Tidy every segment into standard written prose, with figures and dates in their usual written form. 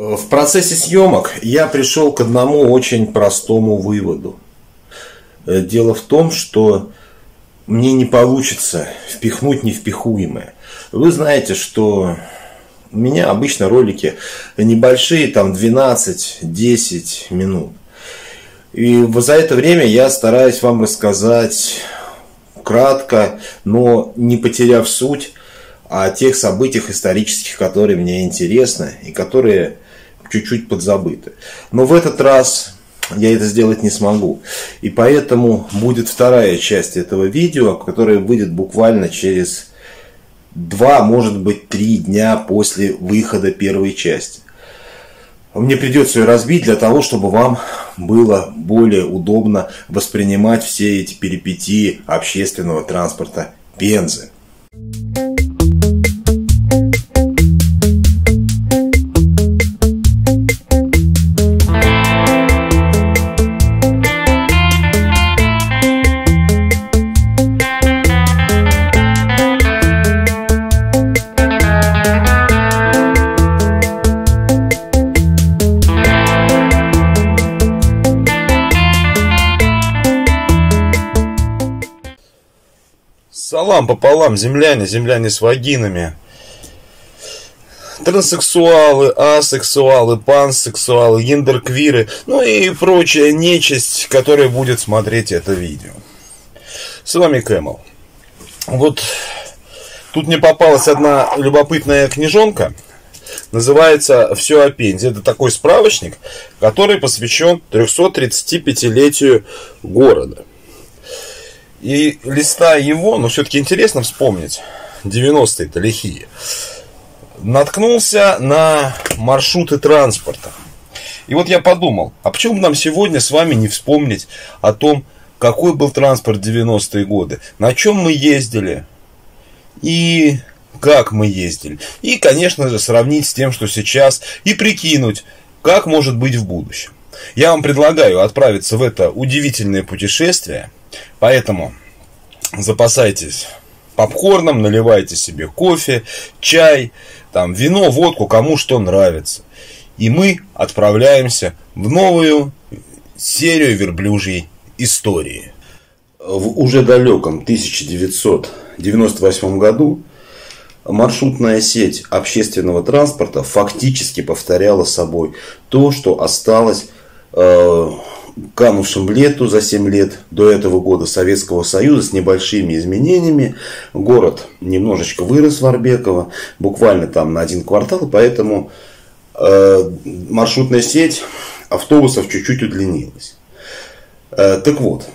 В процессе съемок я пришел к одному очень простому выводу. Дело в том, что мне не получится впихнуть невпихуемое. Вы знаете, что у меня обычно ролики небольшие, там 12-10 минут. И за это время я стараюсь вам рассказать кратко, но не потеряв суть, о тех событиях исторических, которые мне интересны и которые чуть-чуть подзабыты. Но в этот раз я это сделать не смогу. И поэтому будет вторая часть этого видео, которая выйдет буквально через 2, может быть 3 дня после выхода первой части. Мне придется ее разбить для того, чтобы вам было более удобно воспринимать все эти перипетии общественного транспорта Пензы. Салам пополам, земляне с вагинами, транссексуалы, асексуалы, пансексуалы, гендерквиры, ну и прочая нечисть, которая будет смотреть это видео. С вами Кэмэл. Вот тут мне попалась одна любопытная книжонка, называется «Все о Пензе». Это такой справочник, который посвящен 335-летию города. И листая его, но все-таки интересно вспомнить 90-е-то лихие, наткнулся на маршруты транспорта. И вот я подумал, а почему бы нам сегодня с вами не вспомнить о том, какой был транспорт 90-е годы, на чем мы ездили и как мы ездили. И, конечно же, сравнить с тем, что сейчас, и прикинуть, как может быть в будущем. Я вам предлагаю отправиться в это удивительное путешествие. Поэтому запасайтесь попкорном, наливайте себе кофе, чай, там, вино, водку, кому что нравится. И мы отправляемся в новую серию верблюжьей истории. В уже далеком 1998 году маршрутная сеть общественного транспорта фактически повторяла собой то, что осталось канувшим лету за 7 лет до этого года Советского Союза, с небольшими изменениями. Город немножечко вырос в Арбеково, буквально там на 1 квартал, поэтому маршрутная сеть автобусов чуть-чуть удлинилась. Так вот,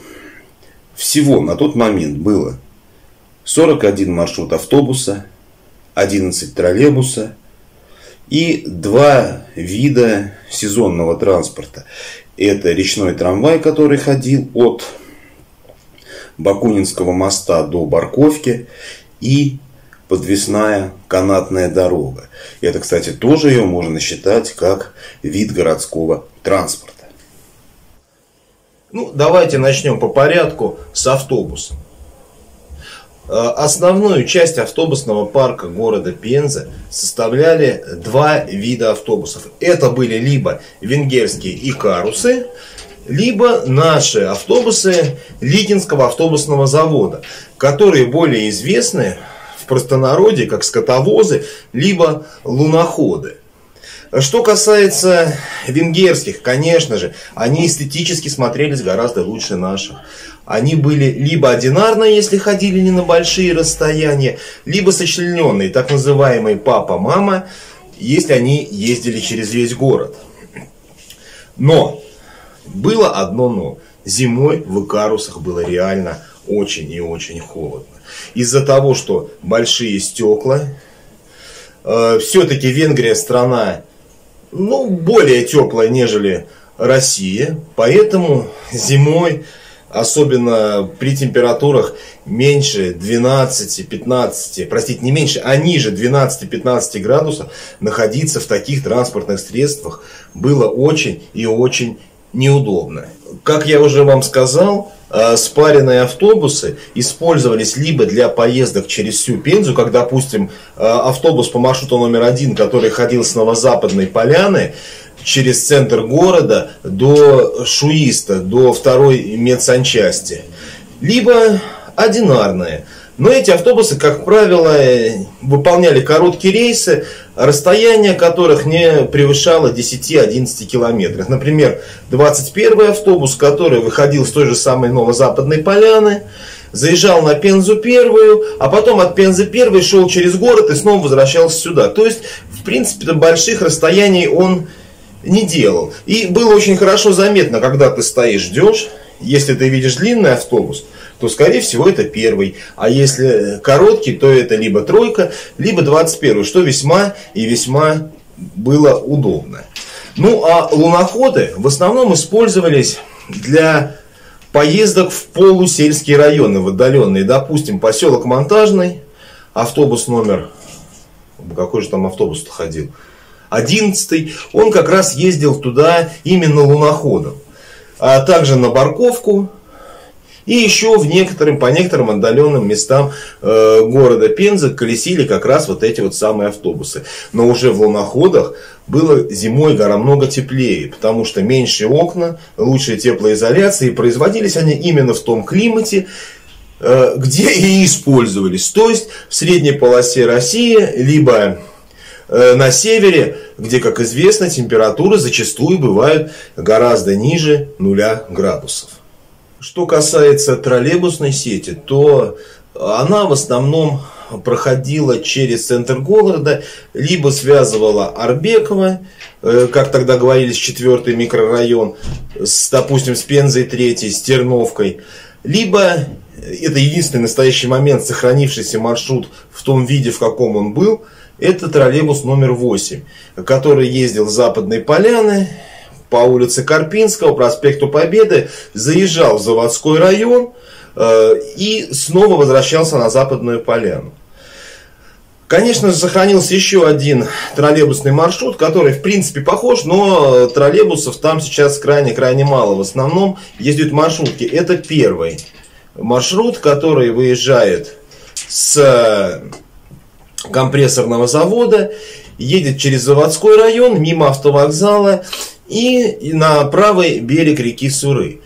всего на тот момент было 41 маршрут автобуса, 11 троллейбуса и 2 вида сезонного транспорта. Это речной трамвай, который ходил от Бакунинского моста до Барковки, и подвесная канатная дорога. Это, кстати, тоже ее можно считать как вид городского транспорта. Ну, давайте начнем по порядку с автобуса. Основную часть автобусного парка города Пенза составляли 2 вида автобусов. Это были либо венгерские «Икарусы», либо наши автобусы Литинского автобусного завода, которые более известны в простонародье как скотовозы, либо луноходы. Что касается венгерских, конечно же, они эстетически смотрелись гораздо лучше наших. Они были либо одинарно, если ходили не на большие расстояния, либо сочлененные, так называемые папа-мама, если они ездили через весь город. Но было одно но. Зимой в Икарусах было реально очень и очень холодно. Из-за того, что большие стекла, все-таки Венгрия страна, ну, более теплая, нежели Россия, поэтому зимой, особенно при температурах меньше 12-15, простите, не меньше, а ниже 12-15 градусов, находиться в таких транспортных средствах было очень и очень неудобно. Как я уже вам сказал, спаренные автобусы использовались либо для поездок через всю Пензу, как, допустим, автобус по маршруту номер 1, который ходил с Новозападной поляны через центр города до Шуиста, до второй медсанчасти, либо одинарные. Но эти автобусы, как правило, выполняли короткие рейсы, расстояние которых не превышало 10-11 километров. Например, 21-й автобус, который выходил с той же самой Новозападной поляны, заезжал на Пензу первую, а потом от Пензы первой шел через город и снова возвращался сюда. То есть, в принципе, больших расстояний он не делал. И было очень хорошо заметно, когда ты стоишь, ждешь, если ты видишь длинный автобус, то, скорее всего, это первый. А если короткий, то это либо тройка, либо 21, что весьма и весьма было удобно. Ну, а луноходы в основном использовались для поездок в полусельские районы, в отдаленные. Допустим, поселок Монтажный, автобус номер... Какой же там автобус-то ходил? 11-й. Он как раз ездил туда именно луноходом. А также на Барковку. И еще по некоторым отдаленным местам города Пензы колесили как раз вот эти вот самые автобусы. Но уже в луноходах было зимой намного теплее, потому что меньше окна, лучшая теплоизоляция. И производились они именно в том климате, где и использовались. То есть в средней полосе России, либо на севере, где, как известно, температуры зачастую бывают гораздо ниже 0 градусов. Что касается троллейбусной сети, то она в основном проходила через центр города, либо связывала Арбеково, как тогда говорили, с 4-й микрорайон, допустим, с Пензой третьей, с Терновкой, либо, это единственный настоящий момент, сохранившийся маршрут в том виде, в каком он был, это троллейбус номер 8, который ездил с Западной Поляны по улице Карпинского, проспекту Победы, заезжал в заводской район и снова возвращался на Западную Поляну. Конечно же, сохранился еще один троллейбусный маршрут, который, в принципе, похож, но троллейбусов там сейчас крайне-крайне мало. В основном ездят маршрутки. Это первый маршрут, который выезжает с компрессорного завода, едет через заводской район, мимо автовокзала и на правый берег реки Суры.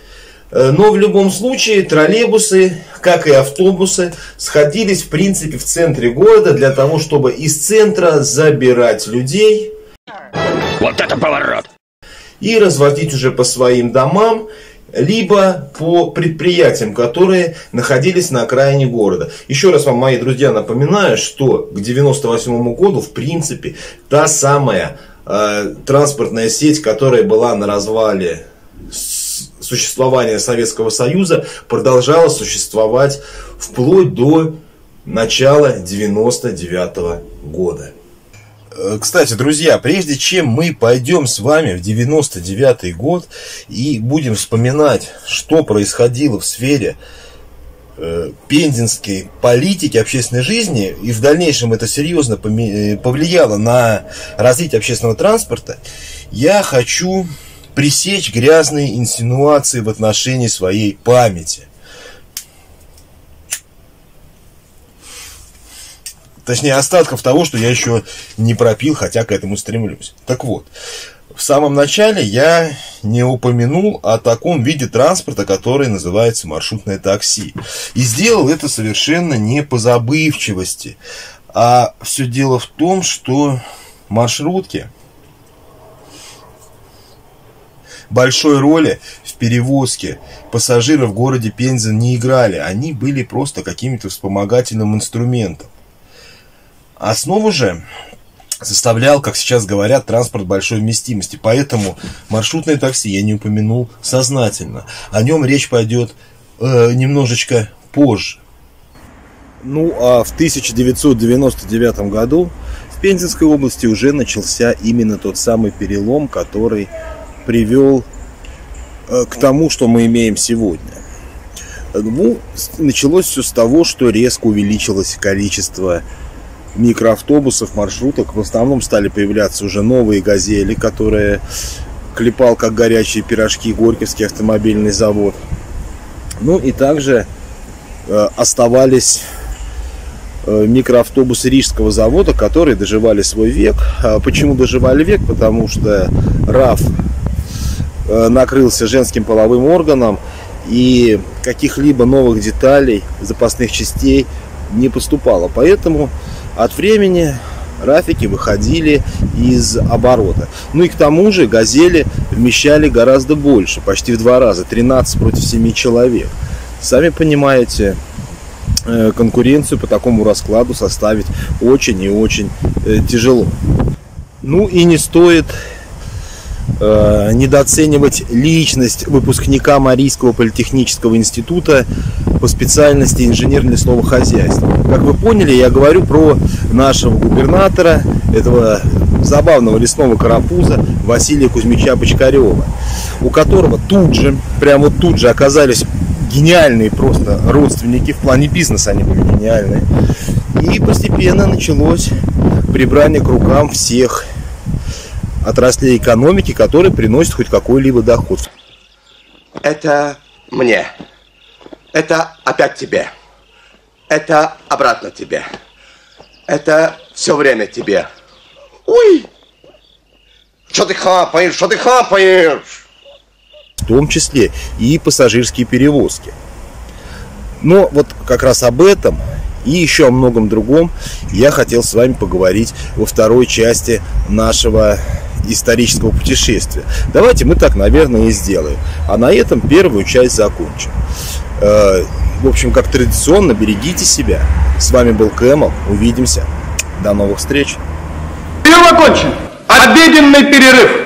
Но в любом случае троллейбусы, как и автобусы, сходились в принципе в центре города для того, чтобы из центра забирать людей. Вот это поворот! И разводить уже по своим домам, либо по предприятиям, которые находились на окраине города. Еще раз вам, мои друзья, напоминаю, что к 1998 году, в принципе, та самая транспортная сеть, которая была на развале существования Советского Союза, продолжала существовать вплоть до начала 1999 года. Кстати, друзья, прежде чем мы пойдем с вами в 99 год и будем вспоминать, что происходило в сфере пензенской политики, общественной жизни, и в дальнейшем это серьезно повлияло на развитие общественного транспорта, я хочу пресечь грязные инсинуации в отношении своей памяти. Точнее, остатков того, что я еще не пропил, хотя к этому стремлюсь. Так вот, в самом начале я не упомянул о таком виде транспорта, который называется маршрутное такси. И сделал это совершенно не по забывчивости. А все дело в том, что маршрутки большой роли в перевозке пассажиров в городе Пенза не играли. Они были просто каким-то вспомогательным инструментом. Основу же составлял, как сейчас говорят, транспорт большой вместимости. Поэтому маршрутное такси я не упомянул сознательно. О нем речь пойдет немножечко позже. Ну а в 1999 году в Пензенской области уже начался именно тот самый перелом, который привел к тому, что мы имеем сегодня. Ну, началось все с того, что резко увеличилось количество микроавтобусов, маршруток. В основном стали появляться уже новые «Газели», которые клепал как горячие пирожки Горьковский автомобильный завод. Ну и также оставались микроавтобусы Рижского завода, которые доживали свой век. Почему доживали век? Потому что Раф накрылся женским половым органом, и каких-либо новых деталей, запасных частей не поступало. Поэтому от времени рафики выходили из оборота. Ну и к тому же газели вмещали гораздо больше, почти в 2 раза, 13 против 7 человек. Сами понимаете, конкуренцию по такому раскладу составить очень и очень тяжело. Ну и не стоит недооценивать личность выпускника Марийского политехнического института по специальности инженер-лесного хозяйства. Как вы поняли, я говорю про нашего губернатора, этого забавного лесного карапуза Василия Кузьмича Бочкарева, у которого тут же, прямо вот тут же оказались гениальные просто родственники, в плане бизнеса они были гениальные. И постепенно началось прибрание к рукам всех отраслей экономики, которые приносят хоть какой-либо доход. Это мне. Это опять тебе. Это обратно тебе. Это все время тебе. Ой! Что ты хапаешь? Что ты хапаешь? В том числе и пассажирские перевозки. Но вот как раз об этом и еще о многом другом я хотел с вами поговорить во второй части нашего исторического путешествия. Давайте мы так, наверное, и сделаем. А на этом первую часть закончим. В общем, как традиционно, берегите себя. С вами был Кэмэл. Увидимся. До новых встреч. Перерыв окончен. Обеденный перерыв.